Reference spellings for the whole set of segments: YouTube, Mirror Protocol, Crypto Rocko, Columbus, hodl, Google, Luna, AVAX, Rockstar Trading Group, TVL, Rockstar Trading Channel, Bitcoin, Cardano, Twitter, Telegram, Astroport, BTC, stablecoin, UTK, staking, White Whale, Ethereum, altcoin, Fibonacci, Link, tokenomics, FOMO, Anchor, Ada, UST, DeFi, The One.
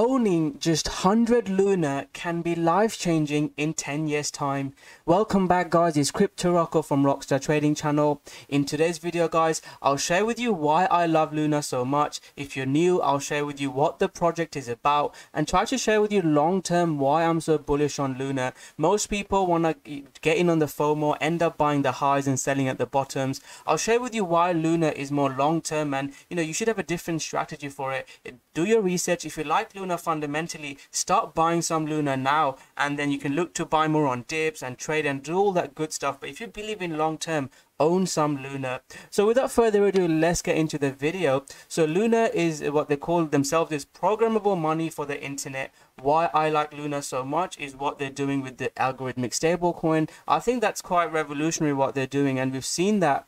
Owning just 100 Luna can be life-changing in 10 years time. Welcome back, guys. It's Crypto Rocko from Rockstar Trading Channel. In today's video, guys, I'll share with you why I love Luna so much. If you're new, I'll share with you what the project is about and try to share with you long-term why I'm so bullish on Luna. Most people want to get in on the FOMO, end up buying the highs and selling at the bottoms. I'll share with you why Luna is more long-term and, you know, you should have a different strategy for it. Do your research. If you like Luna fundamentally, start buying some Luna now, and then you can look to buy more on dips and trade and do all that good stuff. But if you believe in long term, own some Luna. So without further ado, let's get into the video. So Luna is what they call themselves is programmable money for the internet. Why I like Luna so much is what they're doing with the algorithmic stablecoin. I think that's quite revolutionary what they're doing, and we've seen that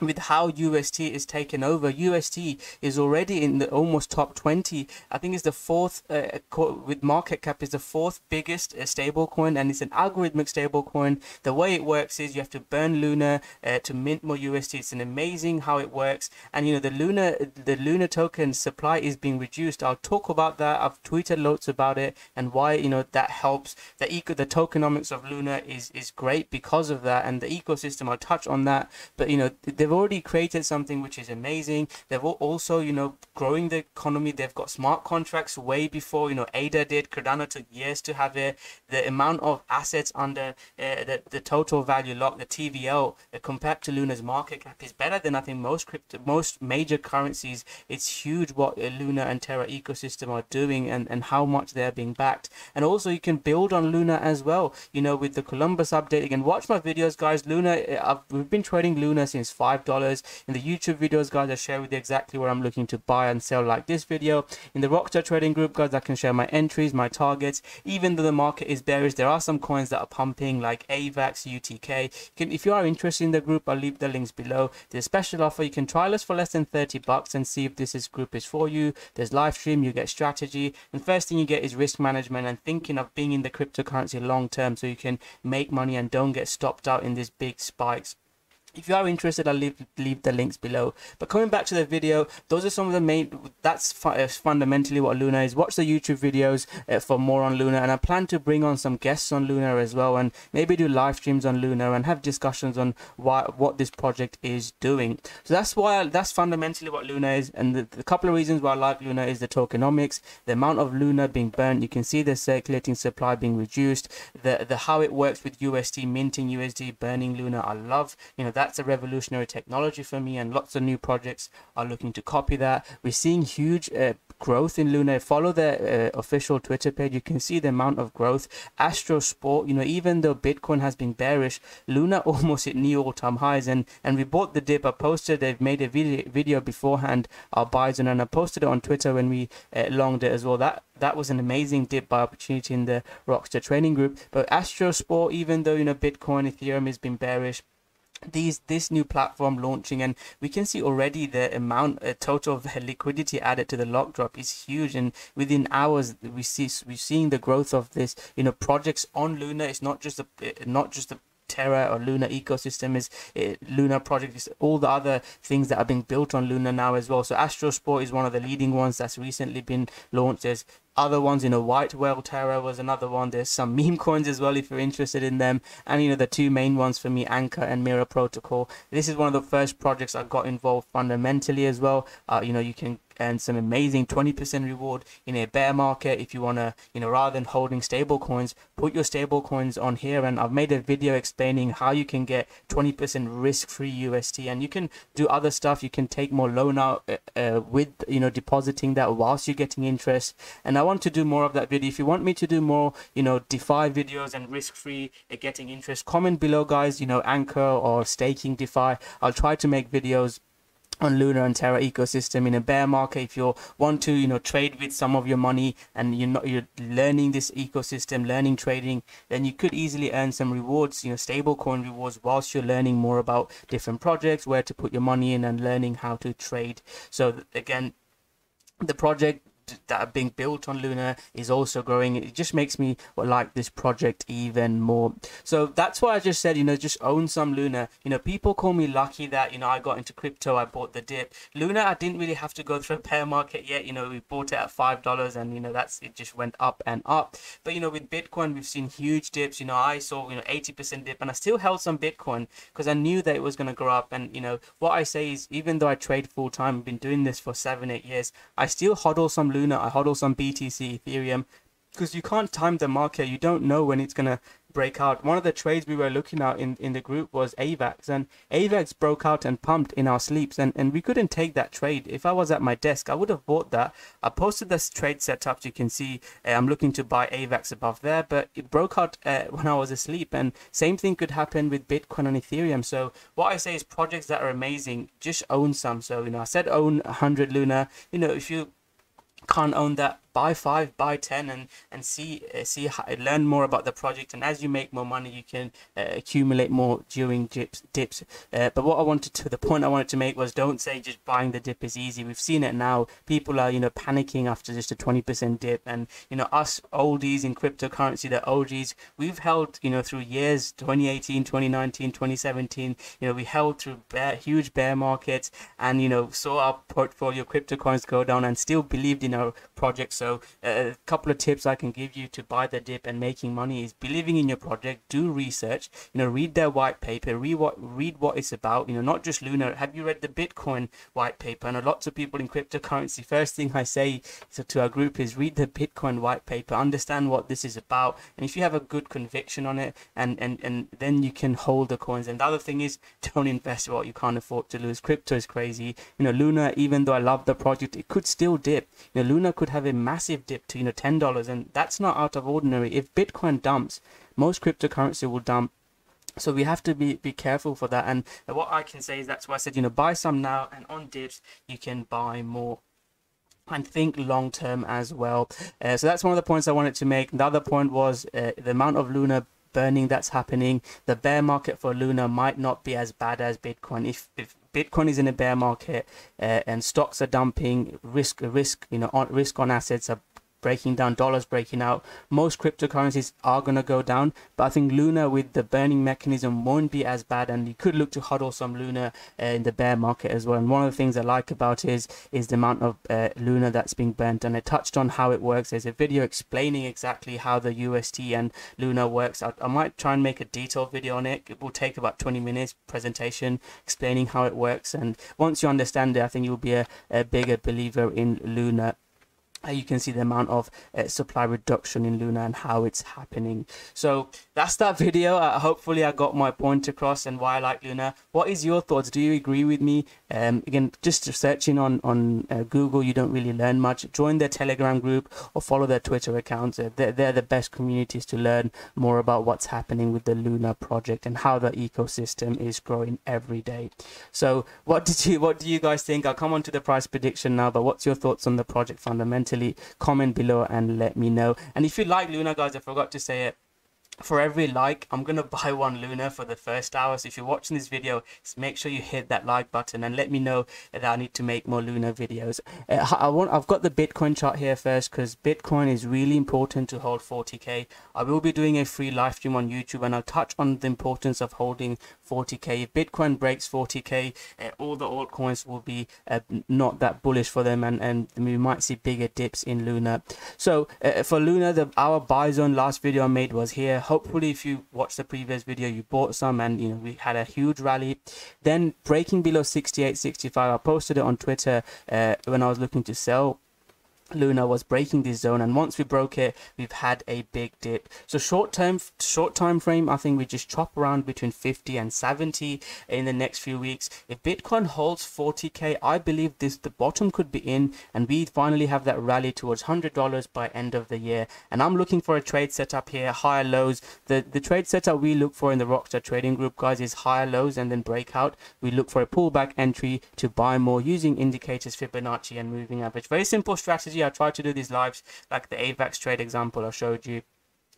with how UST is taken over. UST is already in the almost top 20. I think it's the fourth with market cap is the fourth biggest stable coin, and it's an algorithmic stable coin. The way it works is you have to burn Luna to mint more UST. It's an amazing how it works, and you know the Luna token supply is being reduced. I'll talk about that. I've tweeted loads about it and why, you know, that helps. The tokenomics of Luna is great because of that, and the ecosystem, I'll touch on that. But you know, they've already created something which is amazing. They've also, you know, growing the economy. They've got smart contracts way before, you know, Ada did. Cardano took years to have it. The amount of assets under the total value locked, the TVL, compared to Luna's market cap is better than I think most major currencies. It's huge what Luna and Terra ecosystem are doing and how much they're being backed. And also you can build on Luna as well, you know, with the Columbus update. Again, watch my videos, guys. Luna, we've been trading Luna since $5. In the YouTube videos, guys, I share with you exactly where I'm looking to buy and sell, like this video. In the Rockstar Trading Group, guys, I can share my entries, my targets. Even though the market is bearish, there are some coins that are pumping, like AVAX, UTK. If you are interested in the group, I'll leave the links below. There's a special offer. You can trial us for less than $30 and see if this group is for you. There's live stream, you get strategy, and first thing you get is risk management and thinking of being in the cryptocurrency long term so you can make money and don't get stopped out in these big spikes. If you are interested, I'll leave the links below. But coming back to the video, those are some of the main, that's fundamentally what Luna is. Watch the YouTube videos for more on Luna, and I plan to bring on some guests on Luna as well, and maybe do live streams on Luna and have discussions on what this project is doing. So that's fundamentally what Luna is, and the couple of reasons why I like Luna is the tokenomics, the amount of Luna being burnt. You can see the circulating supply being reduced, the how it works with UST, minting USD, burning Luna. I love, you know, that's a revolutionary technology for me, and lots of new projects are looking to copy that. We're seeing huge growth in Luna. Follow their official Twitter page. You can see the amount of growth. Astroport, you know, even though Bitcoin has been bearish, Luna almost hit new all-time highs, and we bought the dip. I posted, they've made a video beforehand, our buys, and I posted it on Twitter when we longed it as well. That was an amazing dip by opportunity in the Rockstar Trading Group. But Astroport, even though, you know, Bitcoin, Ethereum has been bearish, this new platform launching, and we can see already the amount total of liquidity added to the lock drop is huge, and within hours we're seeing the growth of this, you know, projects on Luna. It's not just the Terra or Luna ecosystem, is Luna project, is all the other things that are being built on Luna now as well. So Astroport is one of the leading ones that's recently been launched. There's other ones, you know, White Whale, Terra was another one. There's some meme coins as well if you're interested in them, and you know the two main ones for me, Anchor and Mirror Protocol. This is one of the first projects I got involved fundamentally as well. You know, you can earn some amazing 20% reward in a bear market if you want to, you know, rather than holding stable coins, put your stable coins on here. And I've made a video explaining how you can get 20% risk-free UST, and you can do other stuff. You can take more loan out with, you know, depositing that whilst you're getting interest. And I want to do more of that video. If you want me to do more, you know, DeFi videos and risk-free getting interest, comment below, guys, you know, Anchor or staking DeFi. I'll try to make videos on Luna and Terra ecosystem in a bear market. If you want to, you know, trade with some of your money and you're learning this ecosystem, learning trading, then you could easily earn some rewards, you know, stable coin rewards, whilst you're learning more about different projects, where to put your money in, and learning how to trade. So again, the project, that are being built on Luna is also growing. It just makes me like this project even more. So that's why I just said, you know, just own some Luna. You know, people call me lucky that, you know, I got into crypto, I bought the dip. Luna, I didn't really have to go through a bear market yet. You know, we bought it at $5 and, you know, that's, it just went up and up. But, you know, with Bitcoin, we've seen huge dips. You know, I saw, you know, 80% dip, and I still held some Bitcoin because I knew that it was going to grow up. And, you know, what I say is, even though I trade full time, I've been doing this for 7-8 years, I still hodl some Luna, I hodl some BTC, Ethereum, because you can't time the market. You don't know when it's going to break out. One of the trades we were looking at in the group was AVAX, and AVAX broke out and pumped in our sleeps, and we couldn't take that trade. If I was at my desk, I would have bought that. I posted this trade setup, so you can see I'm looking to buy AVAX above there, but it broke out when I was asleep. And same thing could happen with Bitcoin and Ethereum. So what I say is, projects that are amazing, just own some. So, you know, I said own 100 Luna. You know, if you can't own that, buy 5, buy 10, and see how, learn more about the project. And as you make more money, you can accumulate more during dips. But what I wanted to, the point I wanted to make was, don't say just buying the dip is easy. We've seen it now. People are, you know, panicking after just a 20% dip. And, you know, us oldies in cryptocurrency, the OGs, we've held, you know, through years, 2018, 2019, 2017, you know, we held through huge bear markets, and, you know, saw our portfolio cryptocurrencies go down and still believed in our projects. So a couple of tips I can give you to buy the dip and making money is believing in your project. Do research, you know, read their white paper, read what it's about, you know, not just Luna. Have you read the Bitcoin white paper? And lots of people in cryptocurrency, first thing I say to our group is read the Bitcoin white paper, understand what this is about. And if you have a good conviction on it, and then you can hold the coins. And the other thing is, don't invest what you can't afford to lose. Crypto is crazy. You know, Luna, even though I love the project, it could still dip. You know, Luna could have a massive dip to, you know, $10, and that's not out of ordinary. If Bitcoin dumps, most cryptocurrency will dump. So we have to be careful for that. And what I can say is, that's why I said, you know, buy some now, and on dips you can buy more. And think long term as well. So that's one of the points I wanted to make. The other point was the amount of Luna burning that's happening. The bear market for Luna might not be as bad as Bitcoin. If Bitcoin is in a bear market and stocks are dumping, risk, you know, risk on assets are breaking down, dollars breaking out, most cryptocurrencies are going to go down. But I think Luna, with the burning mechanism, won't be as bad, and you could look to hodl some Luna in the bear market as well. And one of the things I like about it is the amount of Luna that's being burnt, and I touched on how it works. There's a video explaining exactly how the UST and Luna works. I might try and make a detailed video on it. It will take about 20 minutes presentation explaining how it works, and once you understand it, I think you'll be a bigger believer in Luna. You can see the amount of supply reduction in Luna and how it's happening. So that's that video. Hopefully I got my point across and why I like Luna. What is your thoughts? Do you agree with me? Again, just searching on Google, you don't really learn much. Join their Telegram group or follow their Twitter accounts. They're the best communities to learn more about what's happening with the Luna project and how the ecosystem is growing every day. So what do you guys think? I'll come on to the price prediction now, but what's your thoughts on the project fundamentals? Comment below and let me know. And if you like Luna, guys, I forgot to say it, for every like, I'm gonna buy one Luna for the first hour. So if you're watching this video, make sure you hit that like button and let me know that I need to make more Luna videos. I've got the Bitcoin chart here first, because Bitcoin is really important to hold 40k. I will be doing a free live stream on YouTube, and I'll touch on the importance of holding 40k. If Bitcoin breaks 40k, all the altcoins will be not that bullish for them, and we might see bigger dips in Luna. So for Luna, our buy zone last video I made was here. Hopefully if you watched the previous video, you bought some, and you know, we had a huge rally, then breaking below 68.65. I posted it on Twitter when I was looking to sell. Luna was breaking this zone, and once we broke it, we've had a big dip. So short time frame, I think we just chop around between 50 and 70 in the next few weeks. If Bitcoin holds 40k, I believe the bottom could be in, and we finally have that rally towards $100 by end of the year. And I'm looking for a trade setup here, higher lows. The trade setup we look for in the Rockstar Trading Group, guys, is higher lows and then breakout. We look for a pullback entry to buy more using indicators, Fibonacci and moving average. Very simple strategy. I try to do these lives like the AVAX trade example I showed you.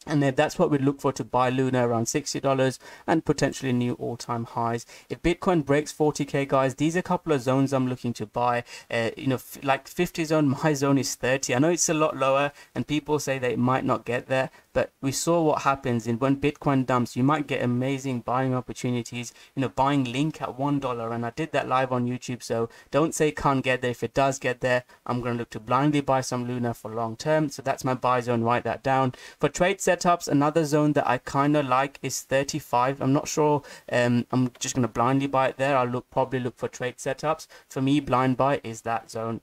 And that's what we'd look for to buy Luna around $60 and potentially new all-time highs. If Bitcoin breaks 40K, guys, these are a couple of zones I'm looking to buy. Like 50 zone, my zone is 30. I know it's a lot lower and people say they might not get there, but we saw what happens in when Bitcoin dumps. You might get amazing buying opportunities, buying Link at $1. And I did that live on YouTube. So don't say can't get there. If it does get there, I'm going to look to blindly buy some Luna for long term. So that's my buy zone. Write that down. For trade setups, another zone that I kind of like is 35. I'm not sure. I'm just going to blindly buy it there. I'll probably look for trade setups. For me, blind buy is that zone.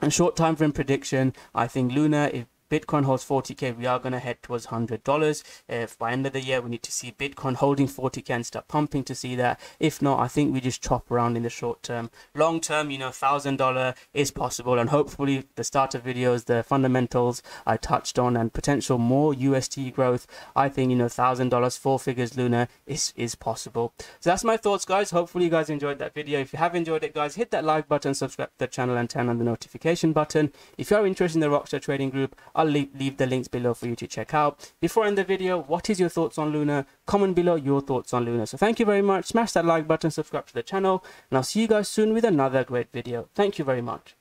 And short time frame prediction, I think Luna, if Bitcoin holds 40K, we are going to head towards $100. If by end of the year, we need to see Bitcoin holding 40K and start pumping to see that. If not, I think we just chop around in the short term. Long term, $1,000 is possible. And hopefully the starter videos, the fundamentals I touched on and potential more UST growth, I think, $1,000, four figures Luna is possible. So that's my thoughts, guys. Hopefully you guys enjoyed that video. If you have enjoyed it, guys, hit that like button, subscribe to the channel and turn on the notification button. If you're interested in the Rockstar Trading Group, I'll leave the links below for you to check out. Before I end the video, what is your thoughts on Luna? Comment below your thoughts on Luna. So thank you very much. Smash that like button, subscribe to the channel, and I'll see you guys soon with another great video. Thank you very much.